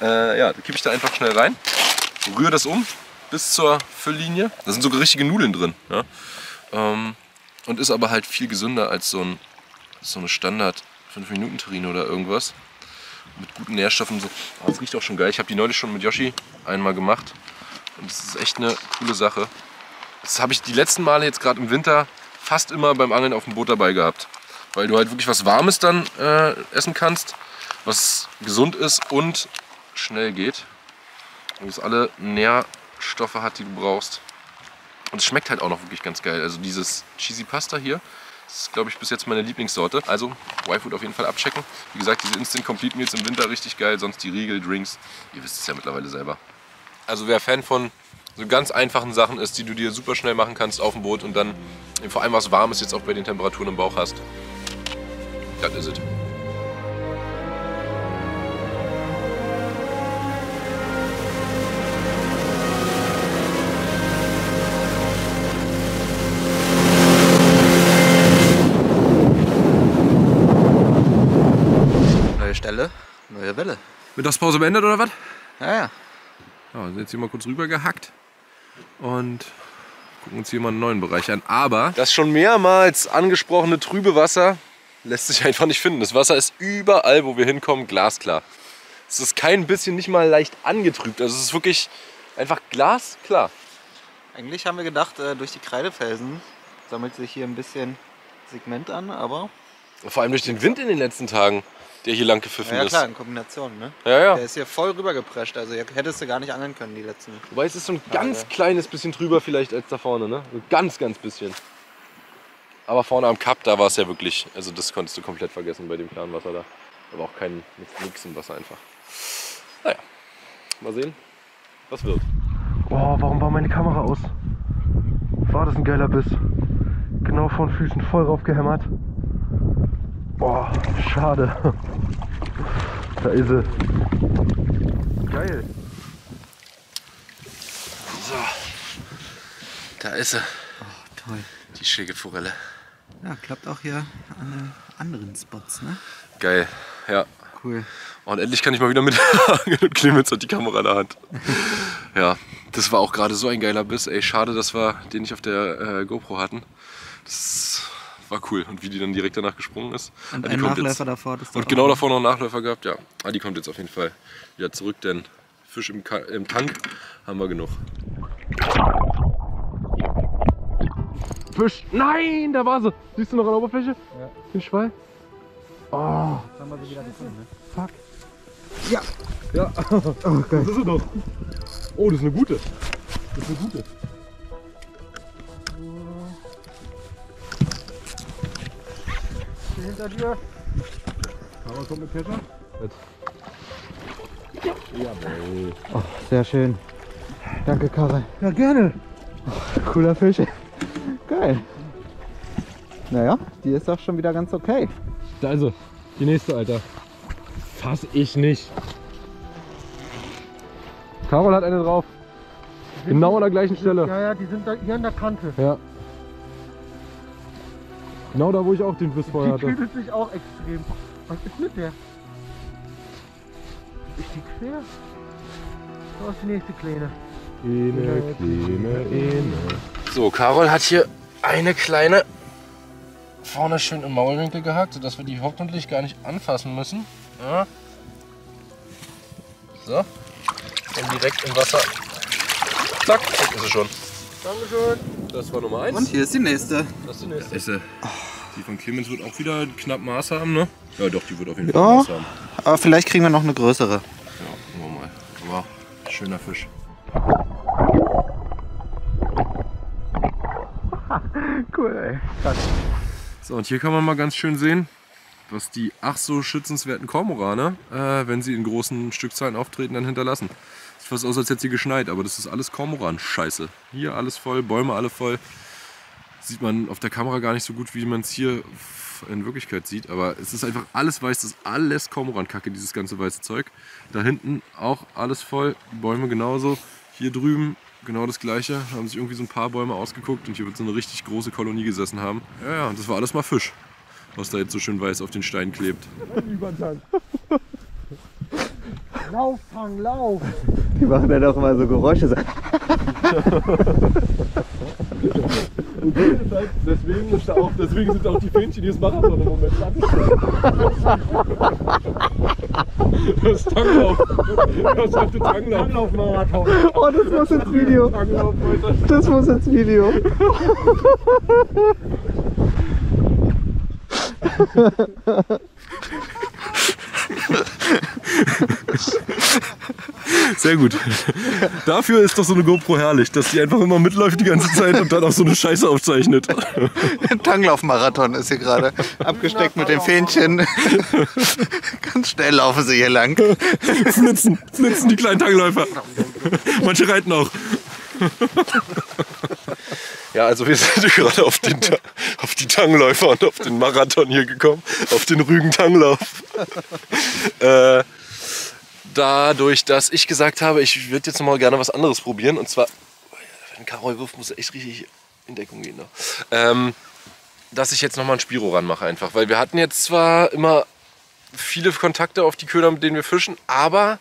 Ja, da kippe ich da einfach schnell rein, rühre das um bis zur Fülllinie. Da sind sogar richtige Nudeln drin. Ja? Und ist aber halt viel gesünder als so eine Standard 5-Minuten-Terrine oder irgendwas. Mit guten Nährstoffen. So. Oh, das riecht auch schon geil. Ich habe die neulich schon mit Yoshi einmal gemacht. Und das ist echt eine coole Sache. Das habe ich die letzten Male jetzt gerade im Winter fast immer beim Angeln auf dem Boot dabei gehabt. Weil du halt wirklich was Warmes dann essen kannst, was gesund ist und schnell geht. Und es alle Nährstoffe hat, die du brauchst. Und es schmeckt halt auch noch wirklich ganz geil. Also dieses Cheesy Pasta hier, das ist, glaube ich, bis jetzt meine Lieblingssorte. Also Y-Food auf jeden Fall abchecken. Wie gesagt, diese Instant Complete Meals im Winter richtig geil, sonst die Riegel, Drinks, ihr wisst es ja mittlerweile selber. Also wer Fan von so ganz einfachen Sachen ist, die du dir super schnell machen kannst auf dem Boot und dann vor allem was Warmes jetzt auch bei den Temperaturen im Bauch hast, das ist es. Stelle, neue Welle. Mittagspause beendet oder was? Ja, ja. Ja, jetzt hier mal kurz rüber gehackt und gucken uns hier mal einen neuen Bereich an. Aber das schon mehrmals angesprochene trübe Wasser lässt sich einfach nicht finden. Das Wasser ist überall, wo wir hinkommen, glasklar. Es ist kein bisschen, nicht mal leicht angetrübt. Also es ist wirklich einfach glasklar. Eigentlich haben wir gedacht, durch die Kreidefelsen sammelt sich hier ein bisschen Segment an, aber... Vor allem durch den Wind in den letzten Tagen, der hier lang gepfiffen ist. Ja, ja klar, in Kombination, ne? Ja, ja. Der ist hier voll rübergeprescht, also hier hättest du gar nicht angeln können die letzten. Wobei es ist so ein ganz kleines bisschen drüber vielleicht als da vorne, ne? So ganz, ganz bisschen. Aber vorne am Kap, da war es ja wirklich, also das konntest du komplett vergessen bei dem klaren Wasser da. Aber auch kein nix im Wasser einfach. Naja, mal sehen, was wird. Boah, warum war meine Kamera aus? War das ein geiler Biss? Genau vor den Füßen voll drauf gehämmert. Boah, schade. Da ist sie. Geil. So. Da ist sie. Oh, toll. Die Schäkelforelle. Ja, klappt auch hier an anderen Spots, ne? Geil, ja. Cool. Und endlich kann ich mal wieder mit angeln und Clemens hat die Kamera in der Hand. Ja, das war auch gerade so ein geiler Biss. Ey, schade, dass wir den nicht auf der GoPro hatten. Das war cool. Und wie die dann direkt danach gesprungen ist. Und ein Nachläufer davor. Und genau davor noch einen Nachläufer gehabt, ja. Ah, die kommt jetzt auf jeden Fall wieder zurück, denn Fisch im Tank haben wir genug. Fisch! Nein, da war sie! Siehst du noch an der Oberfläche? Ja. Den Schwall? Oh! Jetzt haben wir sie wieder gefunden, ne? Fuck! Ja! Ja! Oh, das ist sie doch! Oh, das ist eine gute! Das ist eine gute! Hinter dir. Aber kommt mit Kescher. Ja. Jawohl. Oh, sehr schön. Danke, Karin. Ja, gerne. Oh, cooler Fisch. Geil. Naja, die ist doch schon wieder ganz okay. Also, die nächste, Alter. Fass ich nicht. Carol hat eine drauf. Genau an der gleichen Stelle. Ja, ja, die sind da hier an der Kante. Ja. Genau da, wo ich auch den Biss vorher hatte. Die kühlt sich auch extrem. Was ist mit der? Ist die quer? Da ist die nächste Kleine. So, Carol hat hier eine kleine vorne schön im Maulwinkel gehackt, sodass wir die hoffentlich gar nicht anfassen müssen. Ja. So. Und direkt im Wasser. Zack, das ist sie schon. Dankeschön. Das war Nummer 1. Und hier ist die nächste. Das ist die nächste. Ist sie. Die von Clemens wird auch wieder knapp Maß haben, ne? Ja doch, die wird auf jeden Fall Maß haben. Aber vielleicht kriegen wir noch eine größere. Ja, gucken wir mal. Aber schöner Fisch. Cool, ey. So, und hier kann man mal ganz schön sehen, was die ach so schützenswerten Kormorane, wenn sie in großen Stückzahlen auftreten, dann hinterlassen. Sieht fast aus, als hätte sie geschneit, aber das ist alles Kormoran-Scheiße. Hier alles voll, Bäume alle voll. Sieht man auf der Kamera gar nicht so gut, wie man es hier in Wirklichkeit sieht, aber es ist einfach alles weiß, das ist alles Kormorankacke, dieses ganze weiße Zeug. Da hinten auch alles voll, Bäume genauso. Hier drüben genau das gleiche, haben sich irgendwie so ein paar Bäume ausgeguckt und hier wird so eine richtig große Kolonie gesessen haben. Ja, und das war alles mal Fisch, was da jetzt so schön weiß auf den Stein klebt. Lauf, Fang, lauf! Die machen dann auch immer so Geräusche. Und deswegen sind auch die Fähnchen, die es machen, sondern im Moment das ist Tanglauf. Das heißt Tanglauf-Marathon. Oh, das muss ins Video. Das muss ins Video. Sehr gut. Dafür ist doch so eine GoPro herrlich, dass die einfach immer mitläuft die ganze Zeit und dann auch so eine Scheiße aufzeichnet. Tanglauf-Marathon ist hier gerade abgesteckt mit den Fähnchen. Ganz schnell laufen sie hier lang. Flitzen die kleinen Tangläufer. Manche reiten auch. Ja, also wir sind gerade auf die Tangläufer und auf den Marathon hier gekommen, auf den Rügen-Tanglauf. Dadurch, dass ich gesagt habe, ich würde jetzt noch mal gerne was anderes probieren, und zwar, wenn Karol wirft, muss er echt richtig in Deckung gehen, ne? Dass ich jetzt noch mal einen Spiro ranmache einfach, weil wir hatten jetzt zwar immer viele Kontakte auf die Köder, mit denen wir fischen, aber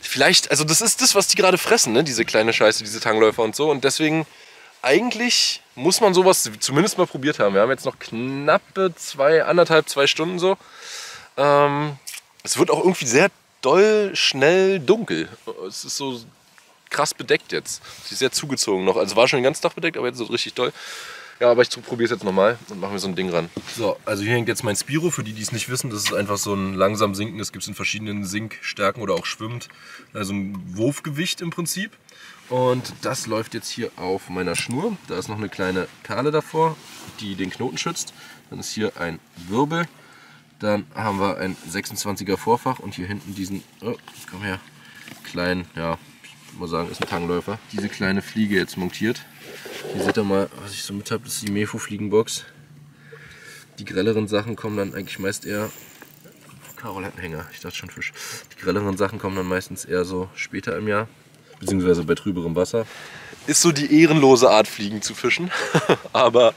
vielleicht, also das ist das, was die gerade fressen, ne? Diese kleine Scheiße, diese Tangläufer und so, und deswegen eigentlich muss man sowas zumindest mal probiert haben. Wir haben jetzt noch knappe anderthalb, zwei Stunden so. Es wird auch irgendwie sehr doll schnell dunkel. Es ist so krass bedeckt jetzt. Sie ist sehr zugezogen noch. Also war schon den ganzen Tag bedeckt, aber jetzt ist es richtig doll. Ja, aber ich probiere es jetzt nochmal und mache mir so ein Ding ran. So, also hier hängt jetzt mein Spiro. Für die, die es nicht wissen, das ist einfach so ein langsam sinkendes, gibt es in verschiedenen Sinkstärken oder auch schwimmend. Also ein Wurfgewicht im Prinzip. Und das läuft jetzt hier auf meiner Schnur. Da ist noch eine kleine Perle davor, die den Knoten schützt. Dann ist hier ein Wirbel. Dann haben wir ein 26er Vorfach und hier hinten diesen, oh, komm her, kleinen, ja, ich muss sagen, ist ein Tangläufer. Diese kleine Fliege jetzt montiert. Hier seht ihr mal, was ich so mit habe, das ist die Mefo-Fliegenbox. Die grelleren Sachen kommen dann eigentlich meist eher, Karol hat einen Hänger, ich dachte schon Fisch. Die grelleren Sachen kommen dann meistens eher so später im Jahr, beziehungsweise bei trüberem Wasser. Ist so die ehrenlose Art, Fliegen zu fischen, aber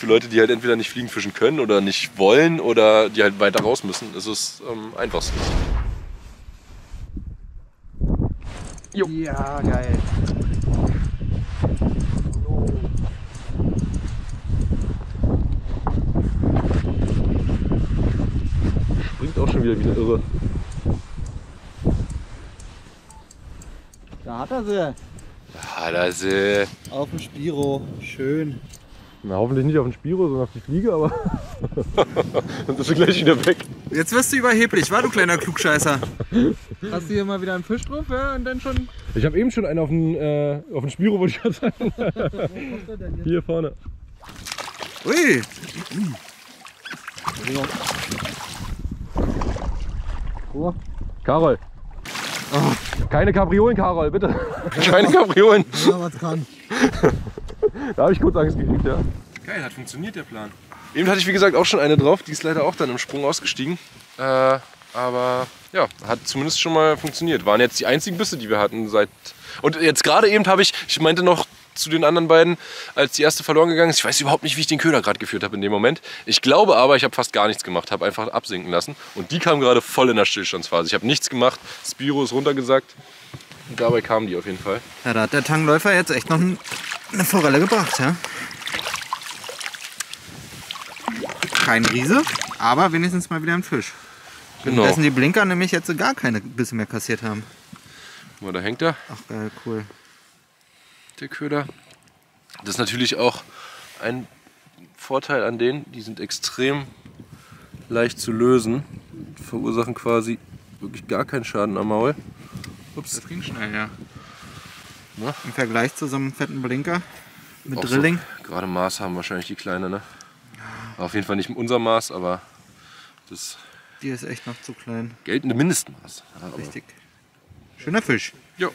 für Leute, die halt entweder nicht Fliegen fischen können oder nicht wollen oder die halt weiter raus müssen, ist es einfach. Ja, geil. Springt auch schon wieder wie eine Irre. Da hat er sie. Da hat er sie. Auf dem Spiro, schön. Na, hoffentlich nicht auf den Spiro, sondern auf die Fliege, aber dann bist du gleich wieder weg. Jetzt wirst du überheblich, war du kleiner Klugscheißer. Hast du hier mal wieder einen Fisch drauf, ja, und dann schon... Ich habe eben schon einen auf den Spiro, wollte ich gerade sagen. Wo kommt er denn jetzt? Hier vorne. Ui! Oh. Karol! Oh. Keine Kapriolen, Karol, bitte! Keine Kapriolen! Ja, was kann. Da habe ich kurz Angst gekriegt, ja. Geil, hat funktioniert der Plan. Eben hatte ich wie gesagt auch schon eine drauf, die ist leider auch dann im Sprung ausgestiegen. Aber ja, hat zumindest schon mal funktioniert. Waren jetzt die einzigen Bisse, die wir hatten seit... Und jetzt gerade eben habe ich, ich meinte noch zu den anderen beiden, als die erste verloren gegangen ist, ich weiß überhaupt nicht, wie ich den Köder gerade geführt habe in dem Moment. Ich glaube aber, ich habe fast gar nichts gemacht, habe einfach absinken lassen. Und die kam gerade voll in der Stillstandsphase. Ich habe nichts gemacht, Spiro ist runtergesackt. Und dabei kamen die auf jeden Fall. Ja, da hat der Tangläufer jetzt echt noch eine Forelle gebracht, ja? Kein Riese, aber wenigstens mal wieder ein Fisch. Genau. Dessen die Blinker nämlich jetzt gar keine Bisse mehr kassiert haben. Guck mal, da hängt er. Ach geil, cool. Der Köder. Das ist natürlich auch ein Vorteil an denen. Die sind extrem leicht zu lösen. Verursachen quasi wirklich gar keinen Schaden am Maul. Ups. Das ging schnell, ja. Na? Im Vergleich zu so einem fetten Blinker mit auch Drilling. So, gerade Maß haben wahrscheinlich die Kleine, ne? Ja. Auf jeden Fall nicht unser Maß, aber das... Die ist echt noch zu klein. Geltende Mindestmaß. Ja, richtig. Schöner Fisch. Jo.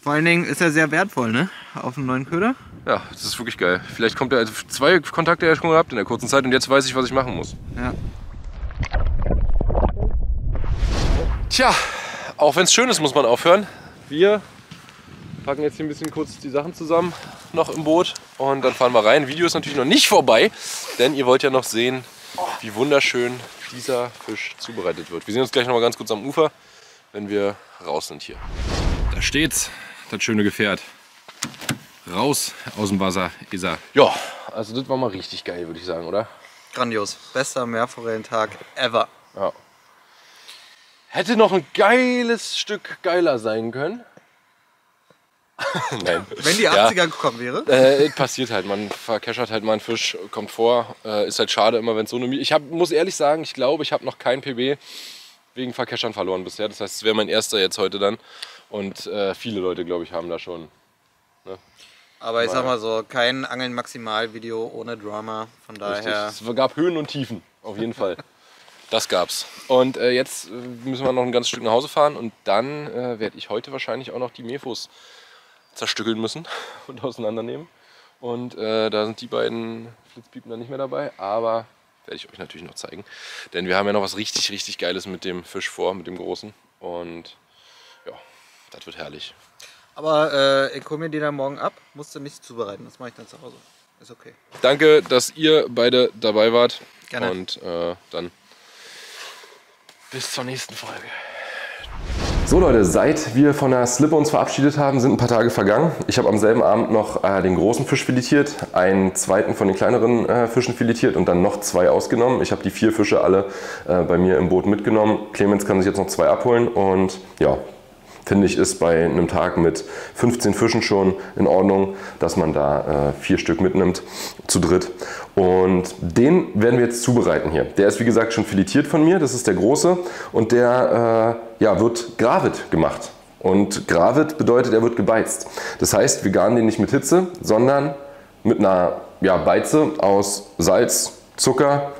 Vor allen Dingen ist er sehr wertvoll, ne? Auf dem neuen Köder. Ja, das ist wirklich geil. Vielleicht kommt er, also 2 Kontakte ja schon gehabt in der kurzen Zeit und jetzt weiß ich, was ich machen muss. Ja. Tja, auch wenn es schön ist, muss man aufhören. Wir packen jetzt hier ein bisschen kurz die Sachen zusammen noch im Boot und dann fahren wir rein. Video ist natürlich noch nicht vorbei, denn ihr wollt ja noch sehen, wie wunderschön dieser Fisch zubereitet wird. Wir sehen uns gleich noch mal ganz kurz am Ufer, wenn wir raus sind hier. Da steht's, das schöne Gefährt. Raus aus dem Wasser ist er. Ja, also das war mal richtig geil, würde ich sagen, oder? Grandios. Bester Meerforellentag ever. Ja. Hätte noch ein geiles Stück geiler sein können. Nein. Wenn die 80er ja gekommen wäre? Passiert halt, man verkeschert halt mal einen Fisch, kommt vor. Ist halt schade immer, wenn es so eine... muss ehrlich sagen, ich glaube, ich habe noch kein PB wegen Verkeschern verloren bisher. Das heißt, es wäre mein erster jetzt heute dann. Und viele Leute, glaube ich, haben da schon... Ne? Aber ich sag mal so, kein Angeln-Maximal-Video ohne Drama, von daher... Richtig. Es gab Höhen und Tiefen, auf jeden Fall. Das gab's. Und jetzt müssen wir noch ein ganzes Stück nach Hause fahren und dann werde ich heute wahrscheinlich auch noch die Mefos zerstückeln müssen und auseinandernehmen. Und da sind die beiden Flitzpiepen dann nicht mehr dabei, aber werde ich euch natürlich noch zeigen. Denn wir haben ja noch was richtig, richtig Geiles mit dem Fisch vor, mit dem Großen. Und ja, das wird herrlich. Aber ich hole mir den dann morgen ab, musste nichts zubereiten, das mache ich dann zu Hause. Ist okay. Danke, dass ihr beide dabei wart. Gerne. Und dann bis zur nächsten Folge. So Leute, seit wir von der Slippe uns verabschiedet haben, sind ein paar Tage vergangen. Ich habe am selben Abend noch den großen Fisch filetiert, einen zweiten von den kleineren Fischen filetiert und dann noch 2 ausgenommen. Ich habe die 4 Fische alle bei mir im Boot mitgenommen. Clemens kann sich jetzt noch 2 abholen und ja, finde ich, ist bei einem Tag mit 15 Fischen schon in Ordnung, dass man da 4 Stück mitnimmt, zu dritt. Und den werden wir jetzt zubereiten hier. Der ist wie gesagt schon filetiert von mir, das ist der große und der ja, wird Gravid gemacht. Und Gravid bedeutet, er wird gebeizt. Das heißt, wir garen den nicht mit Hitze, sondern mit einer Beize aus Salz, Zucker,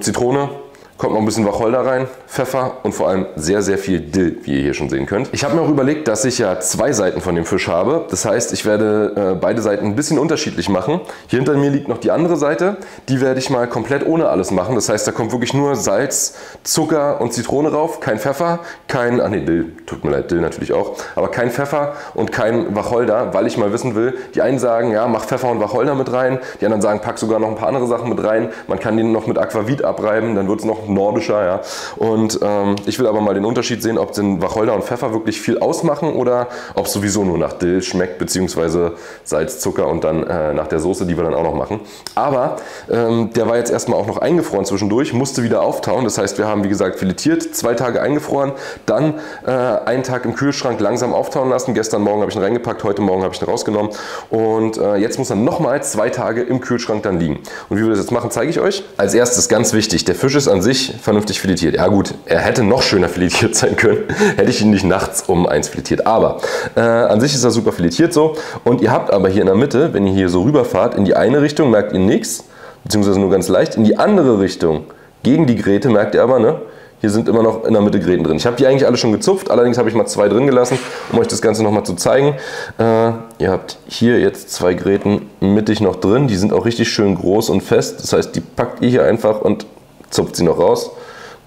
Zitrone. Kommt noch ein bisschen Wacholder rein, Pfeffer und vor allem sehr, sehr viel Dill, wie ihr hier schon sehen könnt. Ich habe mir auch überlegt, dass ich ja 2 Seiten von dem Fisch habe. Das heißt, ich werde beide Seiten ein bisschen unterschiedlich machen. Hier hinter mir liegt noch die andere Seite. Die werde ich mal komplett ohne alles machen. Das heißt, da kommt wirklich nur Salz, Zucker und Zitrone rauf. Kein Pfeffer, kein... Ach nee, Dill. Tut mir leid, Dill natürlich auch. Aber kein Pfeffer und kein Wacholder, weil ich mal wissen will, die einen sagen, ja, mach Pfeffer und Wacholder mit rein. Die anderen sagen, pack sogar noch ein paar andere Sachen mit rein. Man kann den noch mit Aquavit abreiben, dann wird es noch nordischer, ja. Und ich will aber mal den Unterschied sehen, ob den Wacholder und Pfeffer wirklich viel ausmachen oder ob es sowieso nur nach Dill schmeckt, beziehungsweise Salz, Zucker und dann nach der Soße, die wir dann auch noch machen. Aber der war jetzt erstmal auch noch eingefroren zwischendurch, musste wieder auftauen. Das heißt, wir haben wie gesagt filetiert, 2 Tage eingefroren, dann einen Tag im Kühlschrank langsam auftauen lassen. Gestern Morgen habe ich ihn reingepackt, heute Morgen habe ich ihn rausgenommen. Und jetzt muss er nochmal 2 Tage im Kühlschrank dann liegen. Und wie wir das jetzt machen, zeige ich euch. Als erstes ganz wichtig, der Fisch ist an sich vernünftig filetiert. Ja gut, er hätte noch schöner filetiert sein können, hätte ich ihn nicht nachts um 1 filetiert. Aber an sich ist er super filetiert so. Und ihr habt aber hier in der Mitte, wenn ihr hier so rüberfahrt, in die eine Richtung merkt ihr nichts, beziehungsweise nur ganz leicht. In die andere Richtung, gegen die Gräte, merkt ihr aber, ne? Hier sind immer noch in der Mitte Gräten drin. Ich habe die eigentlich alle schon gezupft, allerdings habe ich mal 2 drin gelassen, um euch das Ganze nochmal zu zeigen. Ihr habt hier jetzt 2 Gräten mittig noch drin, die sind auch richtig schön groß und fest. Das heißt, die packt ihr hier einfach und zupft sie noch raus.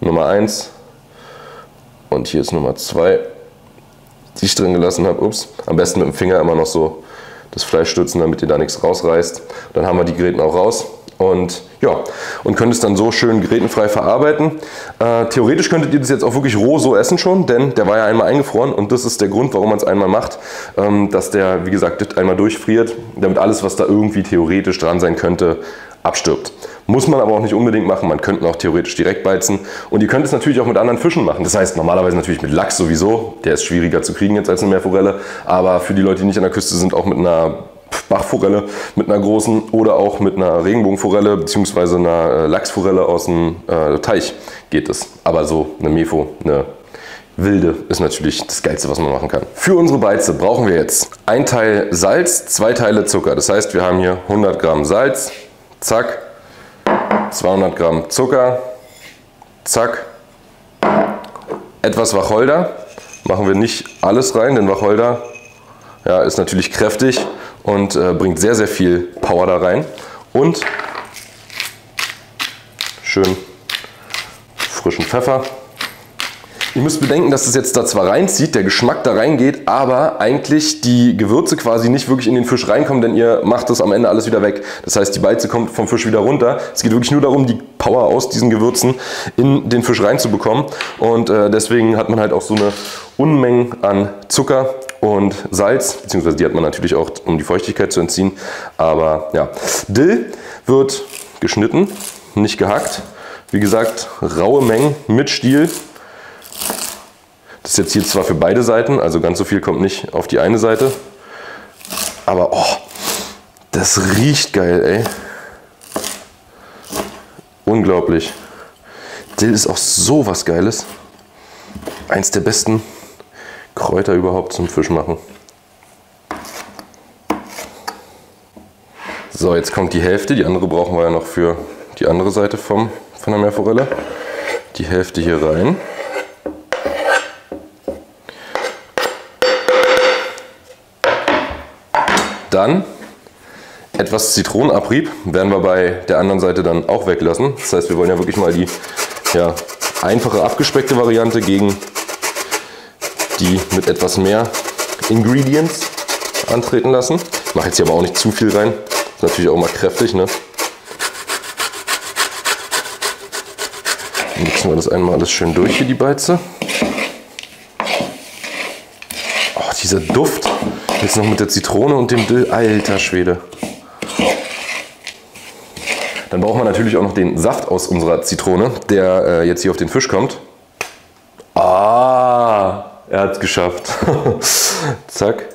Nummer 1 und hier ist Nummer 2, die ich drin gelassen habe. Ups, am besten mit dem Finger immer noch so das Fleisch stützen, damit ihr da nichts rausreißt. Dann haben wir die Gräten auch raus und ja, und könnt es dann so schön grätenfrei verarbeiten. Theoretisch könntet ihr das jetzt auch wirklich roh so essen schon, denn der war ja einmal eingefroren und das ist der Grund, warum man es einmal macht, dass der, wie gesagt, einmal durchfriert, damit alles, was da irgendwie theoretisch dran sein könnte, abstirbt. Muss man aber auch nicht unbedingt machen, man könnte auch theoretisch direkt beizen und ihr könnt es natürlich auch mit anderen Fischen machen. Das heißt normalerweise natürlich mit Lachs sowieso, der ist schwieriger zu kriegen jetzt als eine Meerforelle, aber für die Leute, die nicht an der Küste sind, auch mit einer Bachforelle, mit einer großen oder auch mit einer Regenbogenforelle bzw. einer Lachsforelle aus dem Teich geht es. Aber so eine Mefo, eine wilde ist natürlich das Geilste, was man machen kann. Für unsere Beize brauchen wir jetzt 1 Teil Salz, 2 Teile Zucker. Das heißt, wir haben hier 100 Gramm Salz, zack, 200 Gramm Zucker, zack, etwas Wacholder. Machen wir nicht alles rein, denn Wacholder ja, ist natürlich kräftig und bringt sehr, sehr viel Power da rein. Und schön frischen Pfeffer. Ihr müsst bedenken, dass es jetzt da zwar reinzieht, der Geschmack da reingeht, aber eigentlich die Gewürze quasi nicht wirklich in den Fisch reinkommen, denn ihr macht das am Ende alles wieder weg. Das heißt, die Beize kommt vom Fisch wieder runter. Es geht wirklich nur darum, die Power aus diesen Gewürzen in den Fisch reinzubekommen. Und deswegen hat man halt auch so eine Unmenge an Zucker und Salz, beziehungsweise die hat man natürlich auch, um die Feuchtigkeit zu entziehen. Aber ja, Dill wird geschnitten, nicht gehackt. Wie gesagt, raue Mengen mit Stiel. Das ist jetzt hier zwar für beide Seiten, also ganz so viel kommt nicht auf die eine Seite. Aber oh, das riecht geil, ey. Unglaublich. Dill ist auch so was Geiles. Eins der besten Kräuter überhaupt zum Fisch machen. So, jetzt kommt die Hälfte. Die andere brauchen wir ja noch für die andere Seite von der Meerforelle. Die Hälfte hier rein. Dann etwas Zitronenabrieb werden wir bei der anderen Seite dann auch weglassen. Das heißt, wir wollen ja wirklich mal die einfache, abgespeckte Variante gegen die mit etwas mehr Ingredients antreten lassen. Ich mache jetzt hier aber auch nicht zu viel rein. Ist natürlich auch mal kräftig, ne? Dann mixen wir das einmal alles schön durch hier, die Beize. Oh, dieser Duft. Jetzt noch mit der Zitrone und dem Dill. Alter Schwede. Dann braucht man natürlich auch noch den Saft aus unserer Zitrone, der jetzt hier auf den Fisch kommt. Ah, er hat es geschafft. Zack.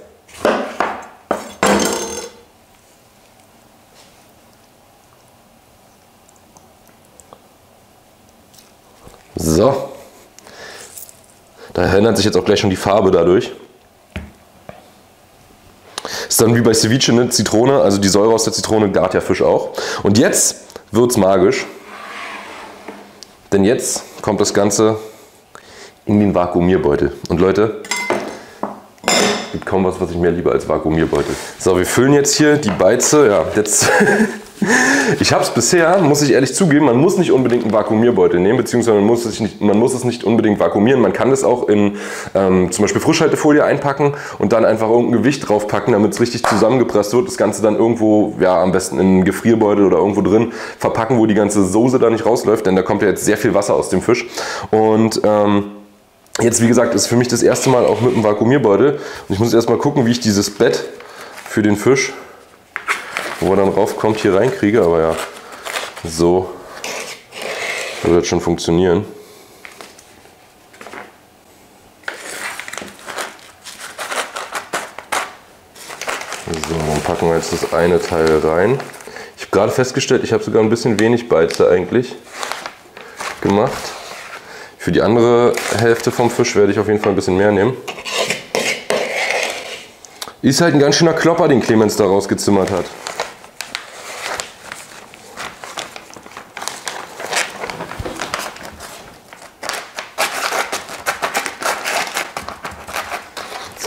So. Da ändert sich jetzt auch gleich schon die Farbe dadurch. Ist dann wie bei Ceviche eine Zitrone, also die Säure aus der Zitrone gart ja Fisch auch. Und jetzt wird es magisch, denn jetzt kommt das Ganze in den Vakuumierbeutel. Und Leute, es gibt kaum was, was ich mehr liebe als Vakuumierbeutel. So, wir füllen jetzt hier die Beize. Ja, jetzt ich habe es bisher, muss ich ehrlich zugeben, man muss nicht unbedingt einen Vakuumierbeutel nehmen, beziehungsweise man muss es nicht unbedingt vakuumieren. Man kann es auch in zum Beispiel Frischhaltefolie einpacken und dann einfach irgendein Gewicht draufpacken, damit es richtig zusammengepresst wird. Das Ganze dann irgendwo, ja, am besten in einen Gefrierbeutel oder irgendwo drin verpacken, wo die ganze Soße da nicht rausläuft, denn da kommt ja jetzt sehr viel Wasser aus dem Fisch. Und jetzt, wie gesagt, ist für mich das erste Mal auch mit einem Vakuumierbeutel. Und ich muss erstmal gucken, wie ich dieses Bett für den Fisch, wo er dann raufkommt, hier reinkriege, aber ja, so wird das schon funktionieren. So, dann packen wir jetzt das eine Teil rein. Ich habe gerade festgestellt, ich habe sogar ein bisschen wenig Beize eigentlich gemacht. Für die andere Hälfte vom Fisch werde ich auf jeden Fall ein bisschen mehr nehmen. Ist halt ein ganz schöner Klopper, den Clemens da rausgezimmert hat.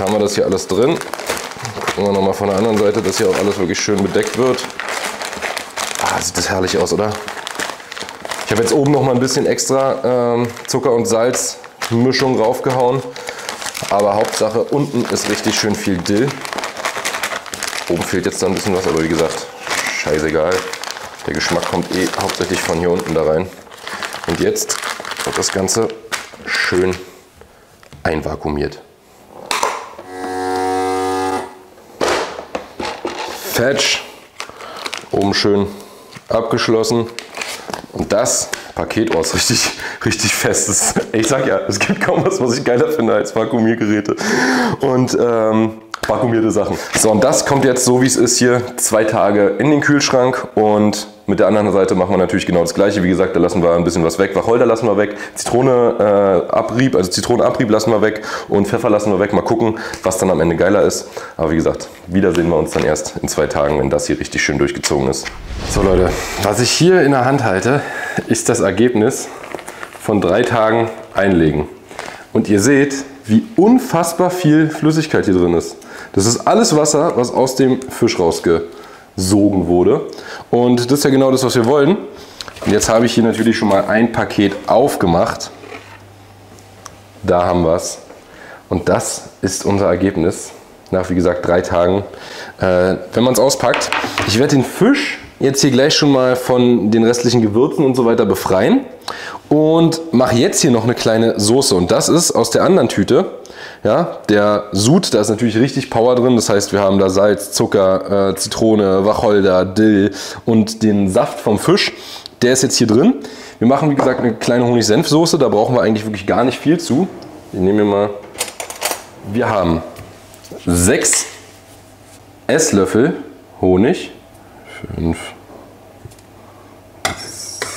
Haben wir das hier alles drin. Gucken wir nochmal von der anderen Seite, dass hier auch alles wirklich schön bedeckt wird. Ah, sieht das herrlich aus, oder? Ich habe jetzt oben nochmal ein bisschen extra Zucker- und Salzmischung raufgehauen. Aber Hauptsache, unten ist richtig schön viel Dill. Oben fehlt jetzt dann ein bisschen was, aber wie gesagt, scheißegal. Der Geschmack kommt eh hauptsächlich von hier unten da rein. Und jetzt wird das Ganze schön einvakuumiert. Patch. Oben schön abgeschlossen und das Paket, oh, ist richtig fest. Das, ich sag ja, es gibt kaum was ich geiler finde als Vakuumiergeräte und vakuumierte Sachen. So, und das kommt jetzt so wie es ist hier 2 Tage in den Kühlschrank und mit der anderen Seite machen wir natürlich genau das gleiche. Wie gesagt, da lassen wir ein bisschen was weg. Wacholder lassen wir weg, Zitronenabrieb, also Zitronenabrieb lassen wir weg und Pfeffer lassen wir weg. Mal gucken, was dann am Ende geiler ist. Aber wie gesagt, wieder sehen wir uns dann erst in 2 Tagen, wenn das hier richtig schön durchgezogen ist. So Leute, was ich hier in der Hand halte, ist das Ergebnis von 3 Tagen Einlegen. Und ihr seht, wie unfassbar viel Flüssigkeit hier drin ist. Das ist alles Wasser, was aus dem Fisch rausgesogen wurde. Und das ist ja genau das, was wir wollen. Und jetzt habe ich hier natürlich schon mal ein Paket aufgemacht. Da haben wir es. Und das ist unser Ergebnis nach, wie gesagt, 3 Tagen. Wenn man es auspackt, ich werde den Fisch jetzt hier gleich schon mal von den restlichen Gewürzen und so weiter befreien und mache jetzt hier noch eine kleine Soße. Und das ist aus der anderen Tüte, ja, der Sud, da ist natürlich richtig Power drin. Das heißt, wir haben da Salz, Zucker, Zitrone, Wacholder, Dill und den Saft vom Fisch. Der ist jetzt hier drin. Wir machen, wie gesagt, eine kleine Honig-Senf-Soße. Da brauchen wir eigentlich wirklich gar nicht viel zu. Ich nehme mir mal, wir haben 6 Esslöffel Honig. 5.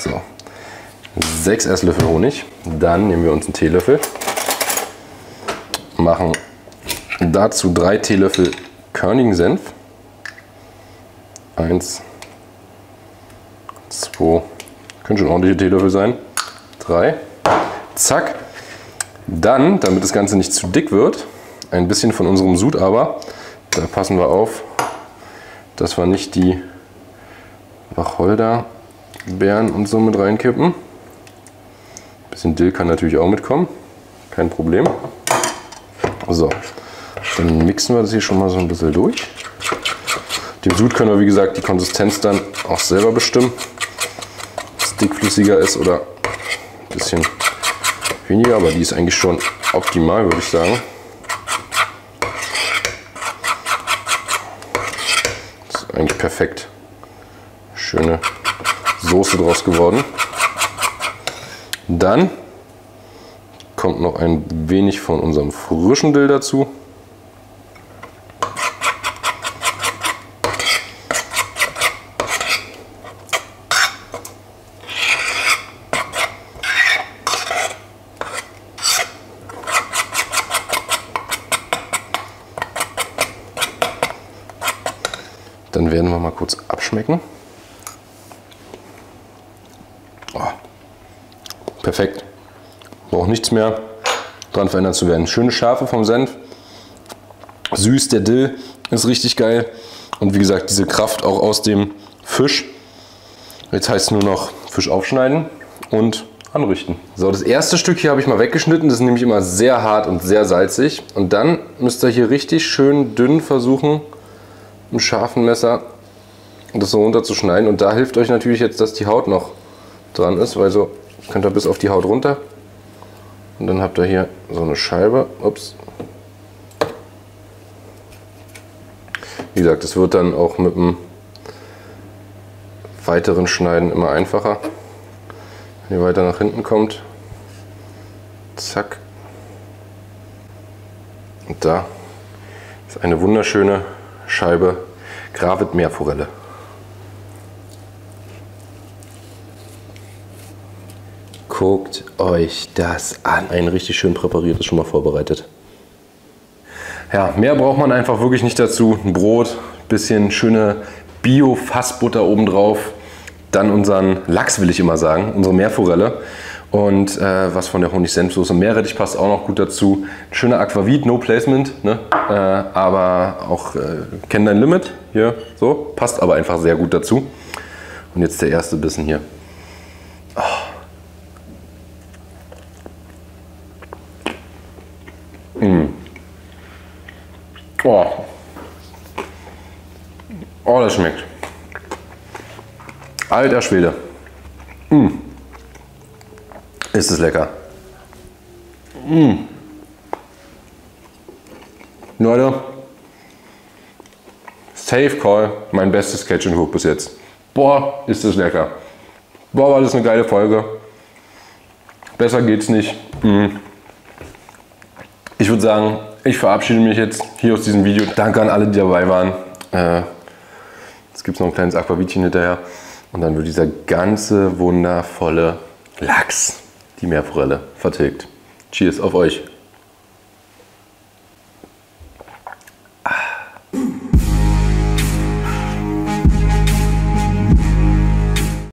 So. 6 Esslöffel Honig. Dann nehmen wir uns einen Teelöffel. Machen dazu 3 Teelöffel körnigen Senf. 1, 2, können schon ordentliche Teelöffel sein. 3. Zack. Dann, damit das Ganze nicht zu dick wird, ein bisschen von unserem Sud, aber da passen wir auf, dass wir nicht die Wacholderbeeren und so mit reinkippen. Ein bisschen Dill kann natürlich auch mitkommen, kein Problem. So, dann mixen wir das hier schon mal so ein bisschen durch. Dem Sud können wir, wie gesagt, die Konsistenz dann auch selber bestimmen, ob es dickflüssiger ist oder ein bisschen weniger, aber die ist eigentlich schon optimal, würde ich sagen. Das ist eigentlich perfekt. Schöne Soße draus geworden. Dann kommt noch ein wenig von unserem frischen Dill dazu. Dann werden wir mal kurz abschmecken. Perfekt. Braucht nichts mehr dran verändert zu werden. Schöne Schärfe vom Senf. Süß, der Dill ist richtig geil. Und wie gesagt, diese Kraft auch aus dem Fisch. Jetzt heißt es nur noch Fisch aufschneiden und anrichten. So, das erste Stück hier habe ich mal weggeschnitten. Das ist nämlich immer sehr hart und sehr salzig. Und dann müsst ihr hier richtig schön dünn versuchen, mit einem scharfen Messer das so runterzuschneiden. Und da hilft euch natürlich jetzt, dass die Haut noch dran ist, weil so könnt ihr bis auf die Haut runter und dann habt ihr hier so eine Scheibe. Ups. Wie gesagt, es wird dann auch mit dem weiteren Schneiden immer einfacher, wenn ihr weiter nach hinten kommt. Zack. Und da ist eine wunderschöne Scheibe Gravit-Meerforelle. Guckt euch das an. Ein richtig schön präpariertes, schon mal vorbereitet. Ja, mehr braucht man einfach wirklich nicht dazu. Ein Brot, ein bisschen schöne Bio-Fassbutter obendrauf. Dann unseren Lachs, will ich immer sagen, unsere Meerforelle. Und was von der Honig-Senf-Soße. Meerrettich passt auch noch gut dazu. Ein schöner Aquavit, no placement, ne? Aber auch kenn dein Limit. Hier, so. Passt aber einfach sehr gut dazu. Und jetzt der erste Bissen hier. Oh. Oh. Oh, das schmeckt. Alter Schwede. Mm. Ist es lecker. Mm. Leute, Safe Call, mein bestes Catch and Cook bis jetzt. Boah, ist es lecker. Boah, war das eine geile Folge. Besser geht's nicht. Mm. Ich würde sagen, ich verabschiede mich jetzt hier aus diesem Video. Danke an alle, die dabei waren. Jetzt gibt es noch ein kleines Aquavitchen hinterher. Und dann wird dieser ganze wundervolle Lachs, die Meerforelle, vertilgt. Cheers auf euch!